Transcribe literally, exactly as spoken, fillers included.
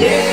Yeah.